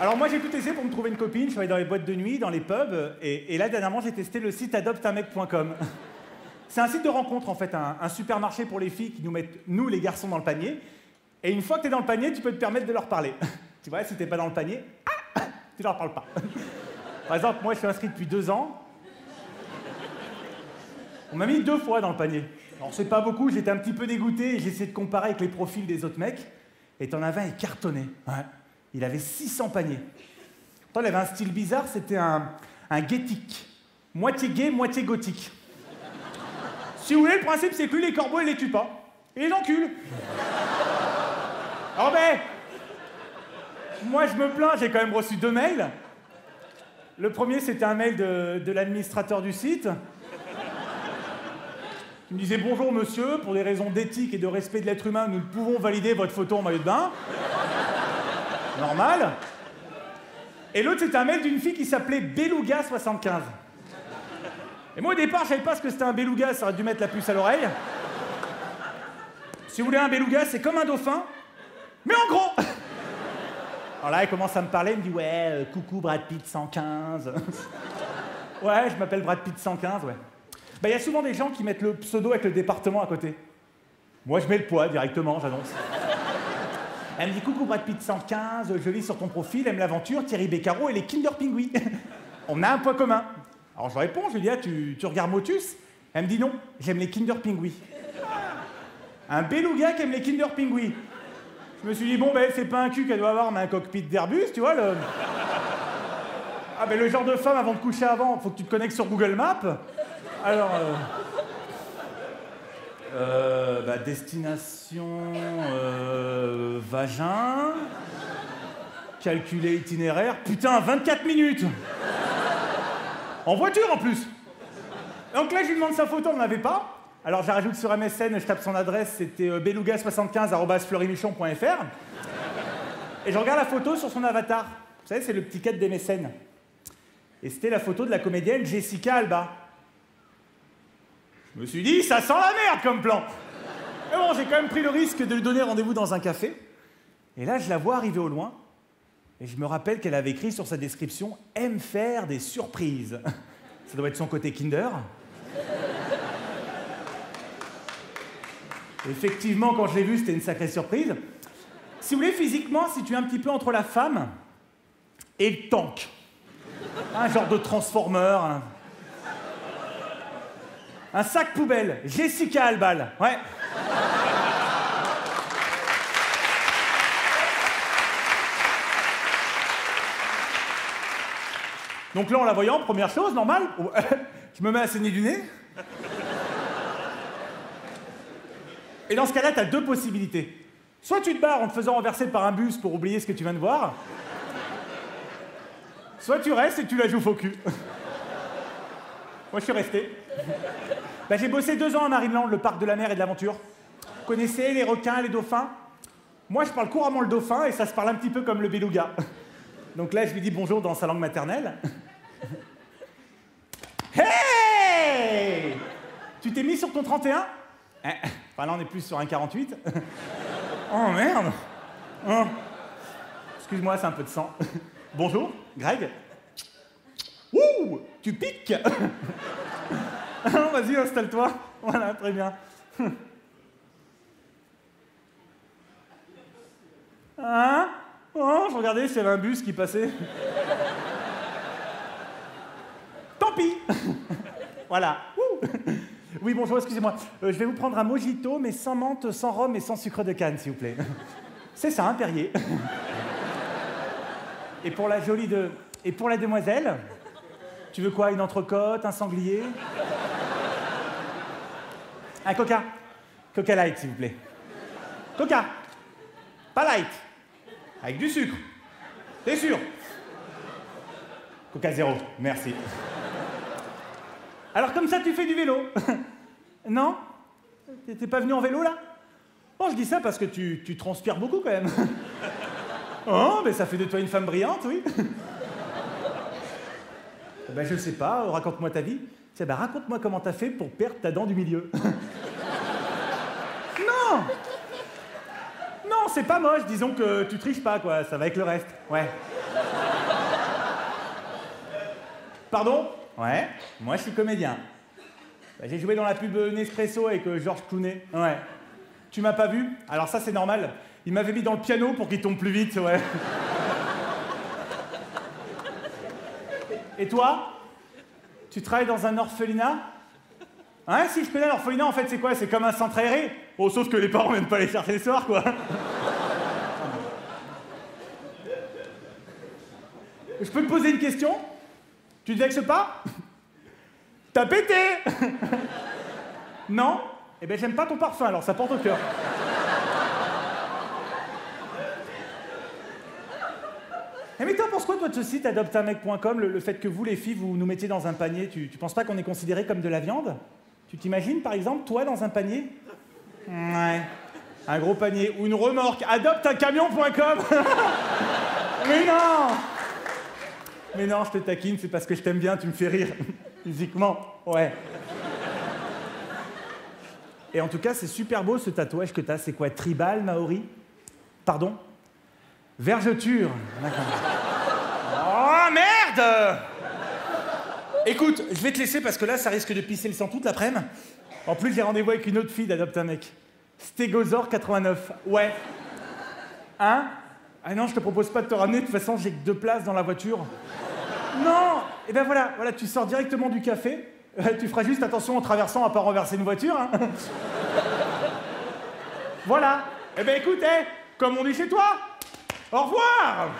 Alors moi j'ai tout testé pour me trouver une copine, je suis allé dans les boîtes de nuit, dans les pubs, et là dernièrement j'ai testé le site adopteunmec.com. C'est un site de rencontre en fait, un supermarché pour les filles qui nous mettent, nous les garçons, dans le panier, et une fois que t'es dans le panier, tu peux te permettre de leur parler. Tu vois, si t'es pas dans le panier, tu leur parles pas. Par exemple, moi je suis inscrit depuis 2 ans, on m'a mis 2 fois dans le panier. Alors c'est pas beaucoup, j'étais un petit peu dégoûté, j'ai essayé de comparer avec les profils des autres mecs, et t'en avais un, il cartonnait. Ouais. Il avait 600 paniers. Pourtant, il avait un style bizarre, c'était un gothique. Moitié gay, moitié gothique. Si vous voulez, le principe, c'est que lui, les corbeaux, il les tue pas. Il les encule. Oh ben, moi, je me plains, j'ai quand même reçu 2 mails. Le premier, c'était un mail de l'administrateur du site. Il me disait « Bonjour, monsieur, pour des raisons d'éthique et de respect de l'être humain, nous ne pouvons valider votre photo en maillot de bain. » Normal. Et l'autre, c'était un mail d'une fille qui s'appelait Beluga75. Et moi, au départ, je savais pas ce que c'était un beluga, ça aurait dû mettre la puce à l'oreille. Si vous voulez, un beluga, c'est comme un dauphin, mais en gros. Alors là, elle commence à me parler, elle me dit « Ouais, coucou Brad Pitt115. » Ouais, je m'appelle Brad Pitt115, ouais. Bah, il y a souvent des gens qui mettent le pseudo avec le département à côté. Moi, je mets le poids directement, j'annonce. Elle me dit « Coucou Brad Pitt115, je lis sur ton profil, aime l'aventure, Thierry Beccaro et les Kinder Pingouis. On a un point commun. » Alors je réponds, je lui dis « Ah, tu regardes Motus ?» Elle me dit « Non, j'aime les Kinder Pingouis. » Un beluga qui aime les Kinder Pingouis. Je me suis dit « Bon, ben, c'est pas un cul qu'elle doit avoir, mais un cockpit d'Airbus, tu vois, le... » Ah, ben, le genre de femme, avant de coucher avant, faut que tu te connectes sur Google Maps. Alors... bah, destination, vagin, calculer itinéraire, putain, 24 minutes en voiture en plus. Donc là, je lui demande sa photo, on n'en avait pas. Alors, je la rajoute sur MSN, je tape son adresse, c'était beluga75@fleurimichon.fr. Et je regarde la photo sur son avatar. Vous savez, c'est le petit cadre des MSN. Et c'était la photo de la comédienne Jessica Alba. Je me suis dit, ça sent la merde comme plan. Mais bon, j'ai quand même pris le risque de lui donner rendez-vous dans un café. Et là, je la vois arriver au loin. Et je me rappelle qu'elle avait écrit sur sa description « Aime faire des surprises ». Ça doit être son côté Kinder. Effectivement, quand je l'ai vue, c'était une sacrée surprise. Si vous voulez, physiquement, si tu es un petit peu entre la femme et le tank. Un genre de transformeur. Hein. Un sac poubelle, Jessica Alba, ouais. Donc là, en la voyant, première chose, normal, je me mets à saigner du nez. Et dans ce cas-là, t'as 2 possibilités. Soit tu te barres en te faisant renverser par un bus pour oublier ce que tu viens de voir, soit tu restes et tu la joues au cul. Moi, je suis resté. Ben, j'ai bossé 2 ans à Marineland, le parc de la mer et de l'aventure. Vous connaissez les requins, les dauphins? Moi, je parle couramment le dauphin et ça se parle un petit peu comme le beluga. Donc là, je lui dis bonjour dans sa langue maternelle. Hey! Tu t'es mis sur ton 31? Enfin, là, on est plus sur un 48. Oh, merde! Oh. Excuse-moi, c'est un peu de sang. Bonjour, Greg. Ouh! Tu piques! Vas-y, installe-toi. Voilà, très bien. Hein? Oh, je regardais s'il y avait un bus qui passait. Tant pis. Voilà. Ouh. Oui, bonjour, excusez-moi. Je vais vous prendre un mojito, mais sans menthe, sans rhum et sans sucre de canne, s'il vous plaît. C'est ça, un Perrier. Et pour la jolie de... Et pour la demoiselle? Tu veux quoi? Une entrecôte, un sanglier? Un coca. Coca light, s'il vous plaît. Coca. Pas light. Avec du sucre. T'es sûr? Coca zéro. Merci. Alors comme ça, tu fais du vélo. Non? T'es pas venu en vélo, là? Bon, je dis ça parce que tu transpires beaucoup, quand même. Oh, mais ça fait de toi une femme brillante, oui. Ben, je sais pas, raconte-moi ta vie. Tiens, ben, raconte-moi comment t'as fait pour perdre ta dent du milieu. Non! Non, c'est pas moche, disons que tu triches pas, quoi, ça va avec le reste. Ouais. Pardon? Ouais, moi je suis comédien. Bah, j'ai joué dans la pub Nespresso avec Georges Clooney. Ouais. Tu m'as pas vu? Alors ça c'est normal. Il m'avait mis dans le piano pour qu'il tombe plus vite, ouais. Et toi? Tu travailles dans un orphelinat? Hein, si je connais l'orphelinat, en fait c'est quoi? C'est comme un centre aéré. Bon, sauf que les parents viennent pas les chercher le soir, quoi. Je peux te poser une question? Tu te vexes pas? T'as pété? Non? Eh ben j'aime pas ton parfum, alors ça porte au cœur. Eh mais t'en penses quoi, toi, de ce site adopteunmec.com, le fait que vous, les filles, vous nous mettiez dans un panier? Tu penses pas qu'on est considérés comme de la viande? Tu t'imagines, par exemple, toi, dans un panier? Ouais. Un gros panier ou une remorque. Adopteuncamion.com. Mais non! Mais non, je te taquine, c'est parce que je t'aime bien, tu me fais rire. Physiquement, ouais. Et en tout cas, c'est super beau ce tatouage que t'as. C'est quoi, tribal, maori? Pardon? Vergeture. Oh, merde! Écoute, je vais te laisser parce que là, ça risque de pisser le sang toute l'après-midi. En plus, j'ai rendez-vous avec une autre fille d'Adopte un mec. Stégosaure89. Ouais. Hein? Ah non, je te propose pas de te ramener, de toute façon, j'ai que 2 places dans la voiture. Non! Et ben voilà, voilà, tu sors directement du café. Tu feras juste attention en traversant à pas renverser une voiture, hein. Voilà. Eh ben écoute, comme on dit chez toi, au revoir!